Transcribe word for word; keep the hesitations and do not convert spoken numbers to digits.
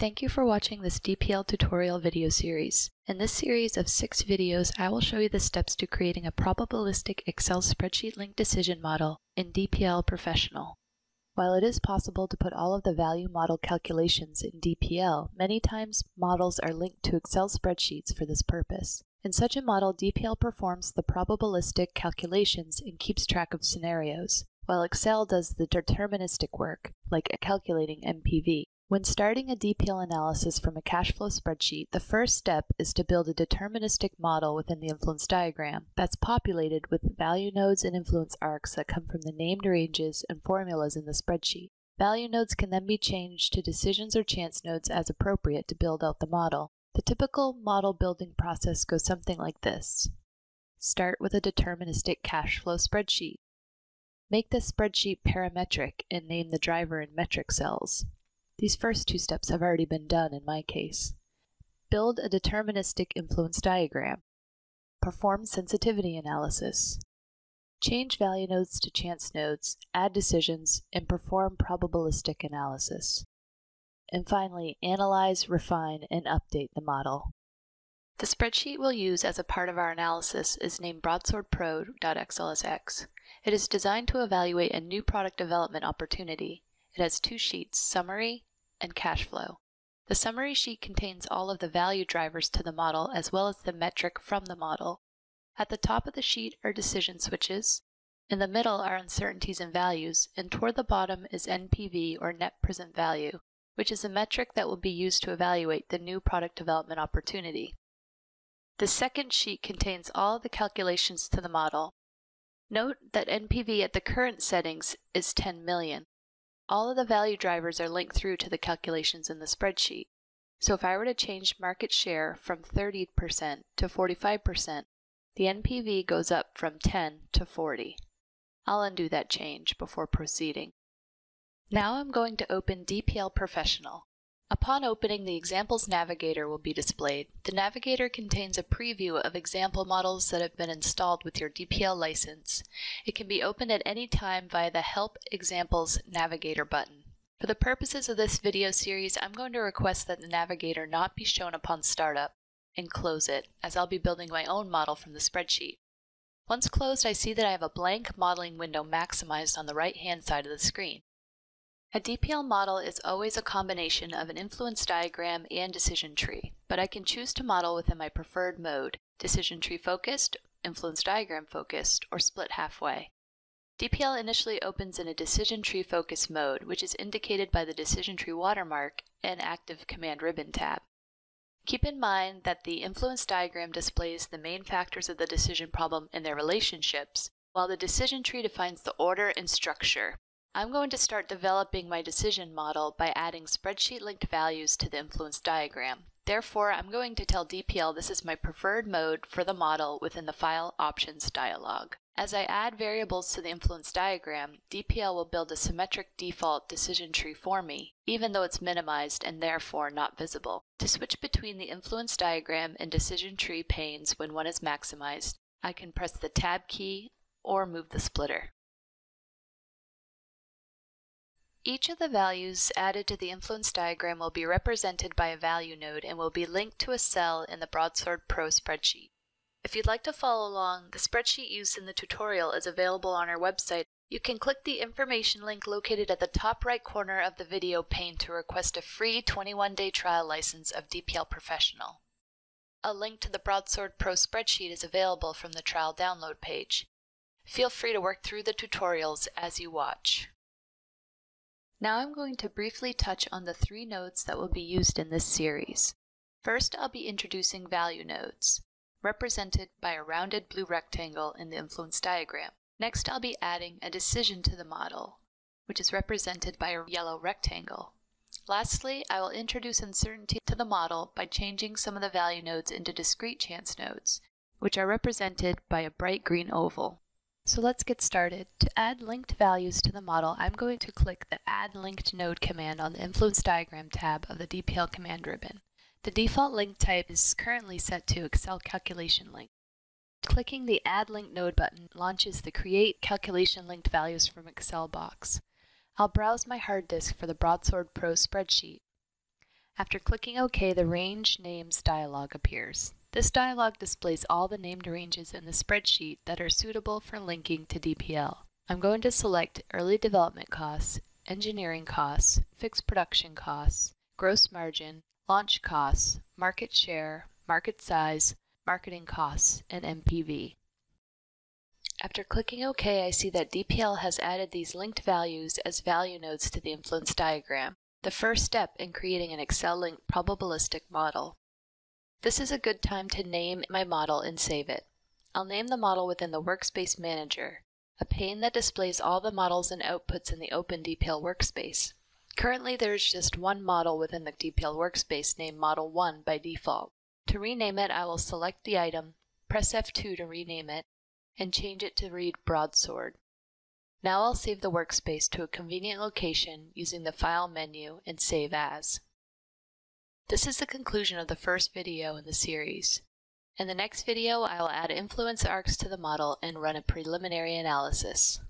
Thank you for watching this D P L tutorial video series. In this series of six videos, I will show you the steps to creating a probabilistic Excel spreadsheet linked decision model in D P L Professional. While it is possible to put all of the value model calculations in D P L, many times models are linked to Excel spreadsheets for this purpose. In such a model, D P L performs the probabilistic calculations and keeps track of scenarios, while Excel does the deterministic work, like calculating N P V. When starting a D P L analysis from a cash flow spreadsheet, the first step is to build a deterministic model within the influence diagram that's populated with value nodes and influence arcs that come from the named ranges and formulas in the spreadsheet. Value nodes can then be changed to decisions or chance nodes as appropriate to build out the model. The typical model building process goes something like this. Start with a deterministic cash flow spreadsheet. Make the spreadsheet parametric and name the driver and metric cells. These first two steps have already been done in my case. Build a deterministic influence diagram. Perform sensitivity analysis. Change value nodes to chance nodes, add decisions, and perform probabilistic analysis. And finally, analyze, refine, and update the model. The spreadsheet we'll use as a part of our analysis is named Broadsword Pro dot x l s x. It is designed to evaluate a new product development opportunity. It has two sheets, summary and cash flow. The summary sheet contains all of the value drivers to the model as well as the metric from the model. At the top of the sheet are decision switches, in the middle are uncertainties and values, and toward the bottom is N P V or net present value, which is a metric that will be used to evaluate the new product development opportunity. The second sheet contains all of the calculations to the model. Note that N P V at the current settings is ten million. All of the value drivers are linked through to the calculations in the spreadsheet. So if I were to change market share from thirty percent to forty-five percent, the N P V goes up from ten to forty. I'll undo that change before proceeding. Now I'm going to open D P L Professional. Upon opening, the Examples Navigator will be displayed. The Navigator contains a preview of example models that have been installed with your D P L license. It can be opened at any time via the Help Examples Navigator button. For the purposes of this video series, I'm going to request that the Navigator not be shown upon startup and close it, as I'll be building my own model from the spreadsheet. Once closed, I see that I have a blank modeling window maximized on the right-hand side of the screen. A D P L model is always a combination of an influence diagram and decision tree, but I can choose to model within my preferred mode, decision tree focused, influence diagram focused, or split halfway. D P L initially opens in a decision tree focused mode, which is indicated by the decision tree watermark and active command ribbon tab. Keep in mind that the influence diagram displays the main factors of the decision problem and their relationships, while the decision tree defines the order and structure. I'm going to start developing my decision model by adding spreadsheet-linked values to the influence diagram. Therefore, I'm going to tell D P L this is my preferred mode for the model within the File Options dialog. As I add variables to the influence diagram, D P L will build a symmetric default decision tree for me, even though it's minimized and therefore not visible. To switch between the influence diagram and decision tree panes when one is maximized, I can press the Tab key or move the splitter. Each of the values added to the influence diagram will be represented by a value node and will be linked to a cell in the Broadsword Pro spreadsheet. If you'd like to follow along, the spreadsheet used in the tutorial is available on our website. You can click the information link located at the top right corner of the video pane to request a free twenty-one day trial license of D P L Professional. A link to the Broadsword Pro spreadsheet is available from the trial download page. Feel free to work through the tutorials as you watch. Now I'm going to briefly touch on the three nodes that will be used in this series. First, I'll be introducing value nodes, represented by a rounded blue rectangle in the influence diagram. Next, I'll be adding a decision to the model, which is represented by a yellow rectangle. Lastly, I will introduce uncertainty to the model by changing some of the value nodes into discrete chance nodes, which are represented by a bright green oval. So let's get started. To add linked values to the model, I'm going to click the Add Linked Node command on the Influence Diagram tab of the D P L command ribbon. The default link type is currently set to Excel Calculation Link. Clicking the Add Linked Node button launches the Create Calculation Linked Values from Excel box. I'll browse my hard disk for the Broadsword Pro spreadsheet. After clicking OK, the Range Names dialog appears. This dialog displays all the named ranges in the spreadsheet that are suitable for linking to D P L. I'm going to select Early Development Costs, Engineering Costs, Fixed Production Costs, Gross Margin, Launch Costs, Market Share, Market Size, Marketing Costs, and N P V. After clicking OK, I see that D P L has added these linked values as value nodes to the influence diagram, the first step in creating an Excel-linked probabilistic model. This is a good time to name my model and save it. I'll name the model within the Workspace Manager, a pane that displays all the models and outputs in the open D P L workspace. Currently, there is just one model within the D P L workspace named Model one by default. To rename it, I will select the item, press F two to rename it, and change it to read Broadsword. Now I'll save the workspace to a convenient location using the File menu and Save As. This is the conclusion of the first video in the series. In the next video, I will add influence arcs to the model and run a preliminary analysis.